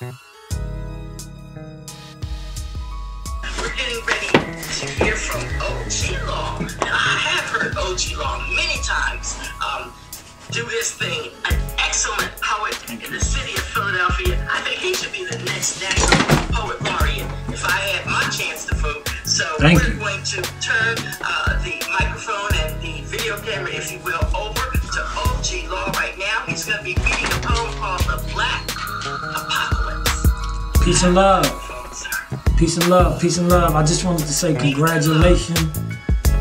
We're getting ready to hear from OG Law. Now, I have heard OG Law many times do his thing. An excellent poet in the city of Philadelphia. I think he should be the next national poet laureate if I had my chance to vote. So we're going to turn the microphone and the video camera, if you will, over to OG Law right now. He's going to be reading a poem called The Black Apocalypse. Peace and love. Peace and love. Peace and love. I just wanted to say congratulations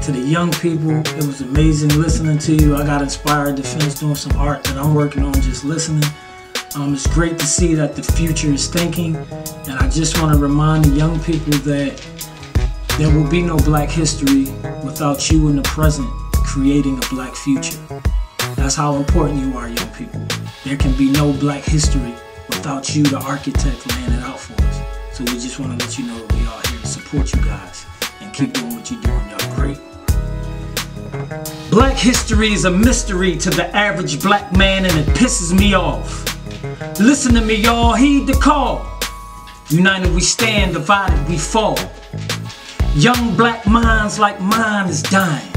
to the young people. It was amazing listening to you. I got inspired to finish doing some art that I'm working on just listening. It's great to see that the future is thinking. And I just want to remind the young people that there will be no black history without you in the present creating a black future. That's how important you are, young people. There can be no black history without you, the architect, laying it out for us. So we just want to let you know that we are here to support you guys and keep doing what you're doing. Y'all great. Black history is a mystery to the average black man, and it pisses me off. Listen to me, y'all, heed the call. United we stand, divided we fall. Young black minds like mine is dying,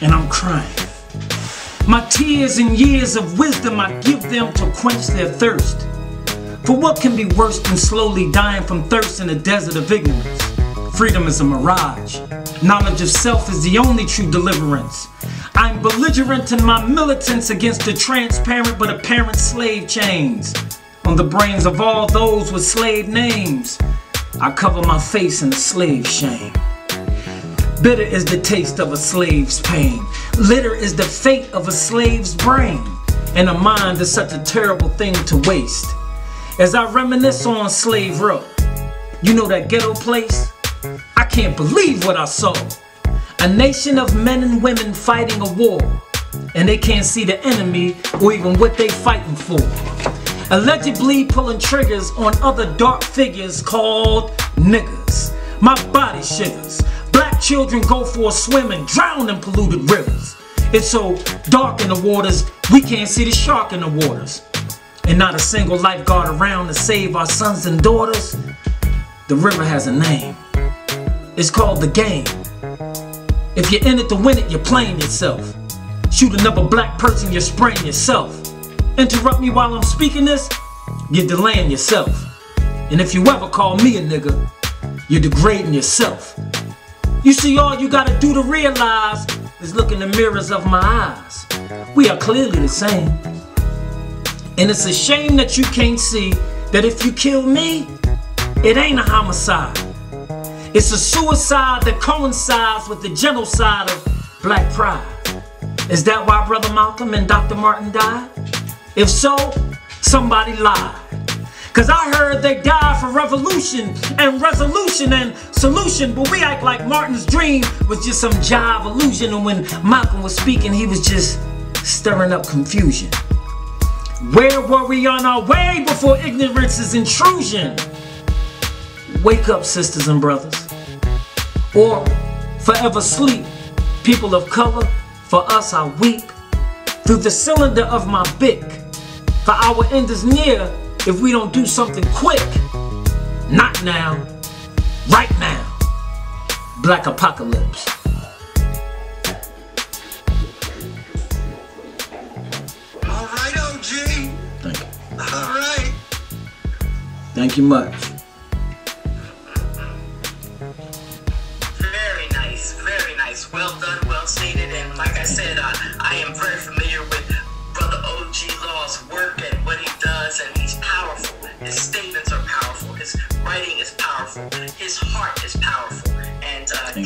and I'm crying. My tears and years of wisdom I give them to quench their thirst. For what can be worse than slowly dying from thirst in a desert of ignorance? Freedom is a mirage. Knowledge of self is the only true deliverance. I'm belligerent in my militance against the transparent but apparent slave chains on the brains of all those with slave names. I cover my face in a slave shame. Bitter is the taste of a slave's pain. Litter is the fate of a slave's brain. And a mind is such a terrible thing to waste. As I reminisce on Slave Row, you know that ghetto place? I can't believe what I saw. A nation of men and women fighting a war, and they can't see the enemy or even what they fighting for. Allegedly pulling triggers on other dark figures called niggas. My body shivers. Black children go for a swim and drown in polluted rivers. It's so dark in the waters, we can't see the shark in the waters. And not a single lifeguard around to save our sons and daughters. The river has a name. It's called the game. If you're in it to win it, you're playing yourself. Shoot another black person, you're spraying yourself. Interrupt me while I'm speaking this, you're delaying yourself. And if you ever call me a nigga, you're degrading yourself. You see, all you gotta do to realize is look in the mirrors of my eyes. We are clearly the same. And it's a shame that you can't see that if you kill me, it ain't a homicide. It's a suicide that coincides with the genocide of black pride. Is that why Brother Malcolm and Dr. Martin died? If so, somebody lied. Cause I heard they died for revolution and resolution and solution, but we act like Martin's dream was just some jive illusion, and when Malcolm was speaking, he was just stirring up confusion. Where were we on our way before ignorance is intrusion? Wake up, sisters and brothers, or forever sleep. People of color, for us I weep through the cylinder of my bick. For our end is near if we don't do something quick. Not now, right now. Black Apocalypse. All right, OG. Thank you. All right. Thank you much. Very nice, very nice. Well done, well stated. And like I said, I am very familiar with Brother OG Law's work and what he does, and he's powerful. His statements are powerful. His writing is powerful. His heart is powerful. And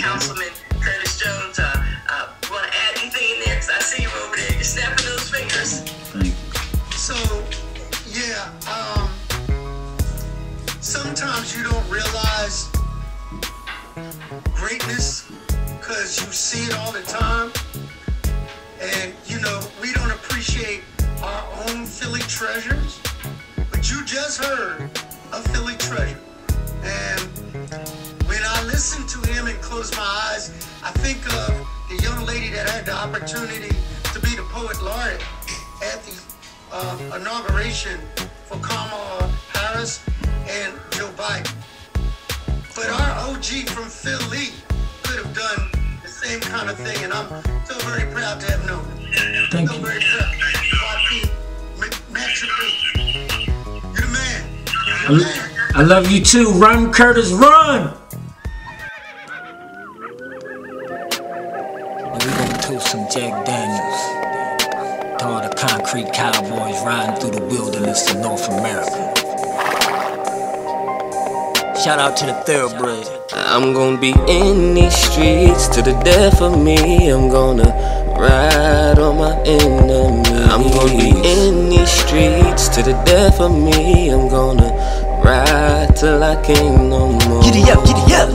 Councilman Curtis Jones, want to add anything in there? Because I see you over there. You're snapping those fingers. Thank you. So, yeah, sometimes you don't realize greatness because you see it all the time. And, you know, we don't appreciate our own Philly treasures, but you just heard a Philly treasure. And when I listen to him and close my eyes, I think of the young lady that had the opportunity to be the poet laureate at the inauguration for Kamala Harris. Harris and Joe Biden. But our OG from Philly could have done the same kind of thing, and I'm so very proud to have known him. Thank you. Very proud. You're the man. You're the man. I love you too. Run, Curtis, run! And we gonna toast some Jack Daniels to all the concrete cowboys riding through the wilderness of North America. Shout out to the thoroughbred. I'm gonna be in these streets to the death of me. I'm gonna ride on my enemies. I'm gonna be in these streets to the death of me. I'm gonna ride till I can't no more. Giddy up, giddy up.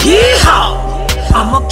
Yeehaw! I'm a